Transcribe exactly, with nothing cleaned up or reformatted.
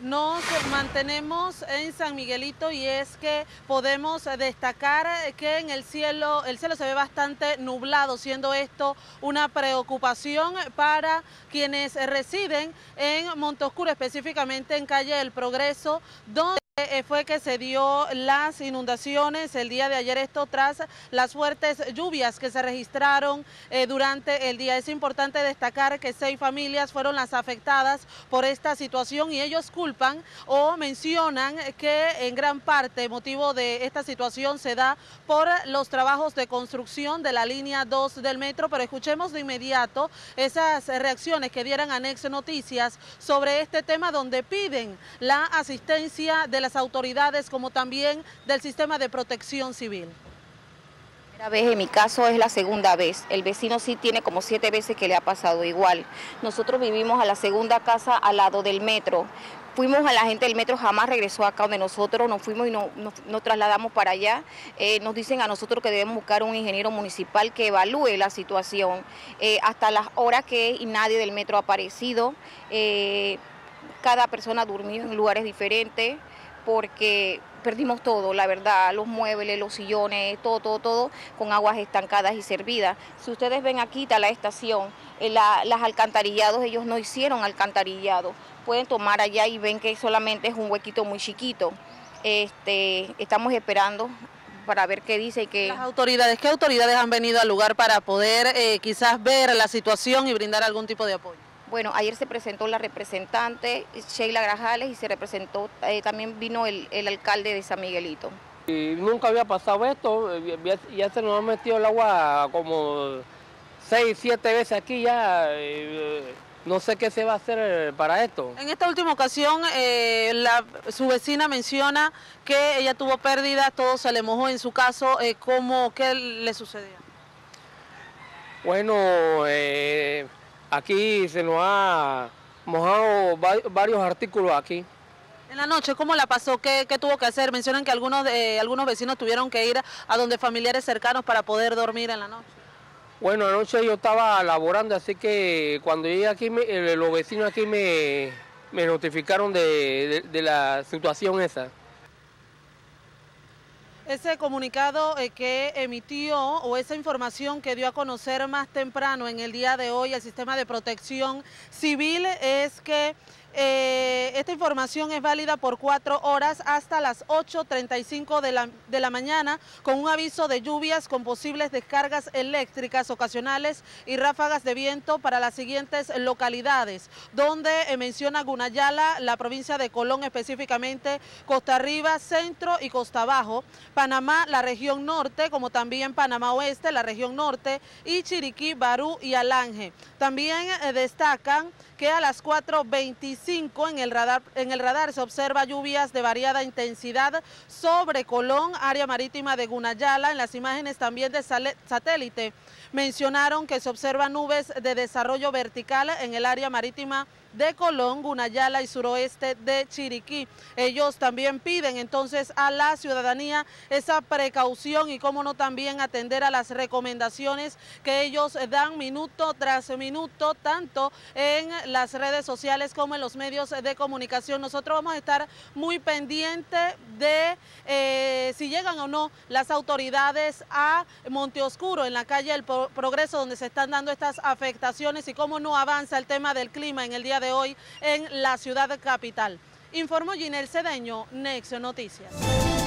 Nos mantenemos en San Miguelito y es que podemos destacar que en el cielo, el cielo se ve bastante nublado, siendo esto una preocupación para quienes residen en Monte Oscuro, específicamente en calle El Progreso, donde fue que se dio las inundaciones el día de ayer, esto tras las fuertes lluvias que se registraron eh, durante el día. Es importante destacar que seis familias fueron las afectadas por esta situación y ellos culpan o mencionan que en gran parte motivo de esta situación se da por los trabajos de construcción de la línea dos del metro, pero escuchemos de inmediato esas reacciones que dieran a NexNoticias sobre este tema, donde piden la asistencia de la autoridades como también del sistema de protección civil. La primera vez, en mi caso es la segunda vez, el vecino sí tiene como siete veces que le ha pasado igual. Nosotros vivimos a la segunda casa al lado del metro, fuimos a la gente del metro, jamás regresó acá donde nosotros nos fuimos y no, no, nos trasladamos para allá. Eh, nos dicen a nosotros que debemos buscar un ingeniero municipal que evalúe la situación, eh, hasta las horas que es y nadie del metro ha aparecido, eh, cada persona ha dormido en lugares diferentes, porque perdimos todo, la verdad, los muebles, los sillones, todo, todo, todo, con aguas estancadas y servidas. Si ustedes ven aquí, está la estación, la, las alcantarillados, ellos no hicieron alcantarillado. Pueden tomar allá y ven que solamente es un huequito muy chiquito. Este, estamos esperando para ver qué dice y qué... Las autoridades, ¿qué autoridades han venido al lugar para poder eh, quizás ver la situación y brindar algún tipo de apoyo? Bueno, ayer se presentó la representante Sheila Grajales y se representó, eh, también vino el, el alcalde de San Miguelito. Y nunca había pasado esto, ya, ya se nos ha metido el agua como seis, siete veces aquí ya, eh, no sé qué se va a hacer para esto. En esta última ocasión, eh, la, su vecina menciona que ella tuvo pérdidas, todo se le mojó en su caso, eh, ¿cómo, qué le sucedió? Bueno, eh... aquí se nos ha mojado varios artículos aquí. En la noche, ¿cómo la pasó? ¿Qué, qué tuvo que hacer? Mencionan que algunos, eh, algunos vecinos tuvieron que ir a donde familiares cercanos para poder dormir en la noche. Bueno, anoche yo estaba laborando, así que cuando llegué aquí, me, eh, los vecinos aquí me, me notificaron de, de, de la situación esa. Ese comunicado que emitió o esa información que dio a conocer más temprano en el día de hoy el sistema de protección civil es que eh, esta información es válida por cuatro horas hasta las ocho treinta y cinco de la, de la mañana, con un aviso de lluvias con posibles descargas eléctricas ocasionales y ráfagas de viento para las siguientes localidades, donde eh, menciona Guna Yala, la provincia de Colón específicamente, Costa Arriba, Centro y Costa Abajo, Panamá, la región norte, como también Panamá Oeste, la región norte, y Chiriquí, Barú y Alange. También eh, destacan que a las cuatro veinticinco en el radar, en el radar se observa lluvias de variada intensidad sobre Colón, área marítima de Guna Yala. En las imágenes también de sale, satélite mencionaron que se observan nubes de desarrollo vertical en el área marítima de Colón, Guna Yala y suroeste de Chiriquí. Ellos también piden entonces a la ciudadanía esa precaución y cómo no también atender a las recomendaciones que ellos dan minuto tras minuto, tanto en las redes sociales como en los medios de comunicación. Nosotros vamos a estar muy pendientes de eh, si llegan o no las autoridades a Monte Oscuro, en la calle El Progreso, donde se están dando estas afectaciones, y cómo no avanza el tema del clima en el día de hoy en la ciudad capital. Informó Ginel Cedeño, Nexo Noticias.